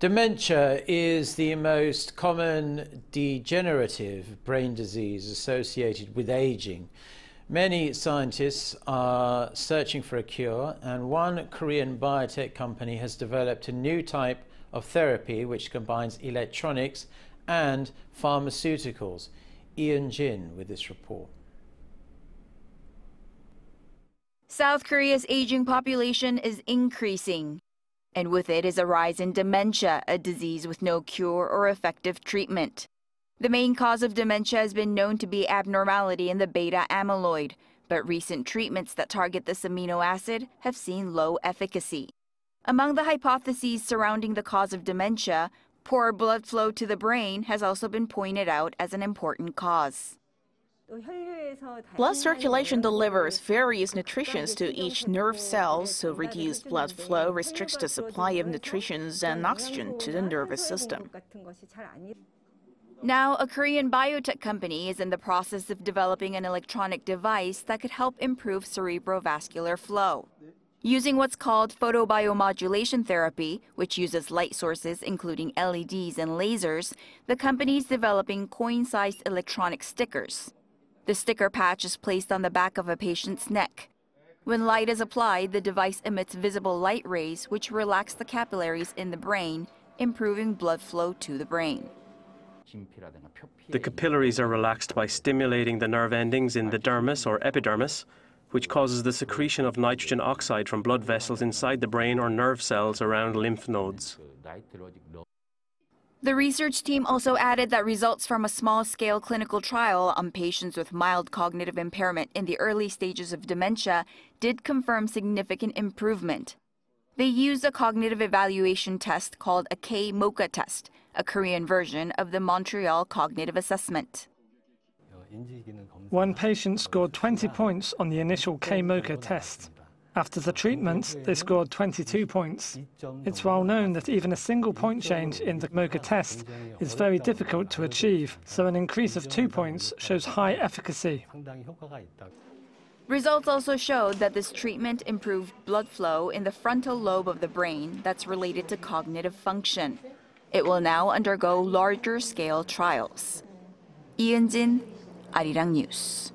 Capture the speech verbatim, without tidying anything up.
Dementia is the most common degenerative brain disease associated with aging. Many scientists are searching for a cure, and one Korean biotech company has developed a new type of therapy which combines electronics and pharmaceuticals. Lee Eun-jin with this report. South Korea's aging population is increasing, and with it is a rise in dementia, a disease with no cure or effective treatment. The main cause of dementia has been known to be abnormality in the beta amyloid, but recent treatments that target this amino acid have seen low efficacy. Among the hypotheses surrounding the cause of dementia, poor blood flow to the brain has also been pointed out as an important cause. Blood circulation delivers various nutrients to each nerve cell, so reduced blood flow restricts the supply of nutrients and oxygen to the nervous system. Now, a Korean biotech company is in the process of developing an electronic device that could help improve cerebrovascular flow. Using what's called photobiomodulation therapy, which uses light sources including L E Ds and lasers, the company is developing coin-sized electronic stickers. The sticker patch is placed on the back of a patient's neck. When light is applied, the device emits visible light rays which relax the capillaries in the brain, improving blood flow to the brain. The capillaries are relaxed by stimulating the nerve endings in the dermis or epidermis, which causes the secretion of nitrogen oxide from blood vessels inside the brain or nerve cells around lymph nodes. The research team also added that results from a small-scale clinical trial on patients with mild cognitive impairment in the early stages of dementia did confirm significant improvement. They used a cognitive evaluation test called a K MOCA test, a Korean version of the Montreal Cognitive Assessment. One patient scored twenty points on the initial K MOCA test. After the treatment, they scored twenty-two points. It's well known that even a single point change in the MOCA test is very difficult to achieve, so an increase of two points shows high efficacy. Results also showed that this treatment improved blood flow in the frontal lobe of the brain that's related to cognitive function. It will now undergo larger-scale trials. Lee Eun-jin, Arirang News.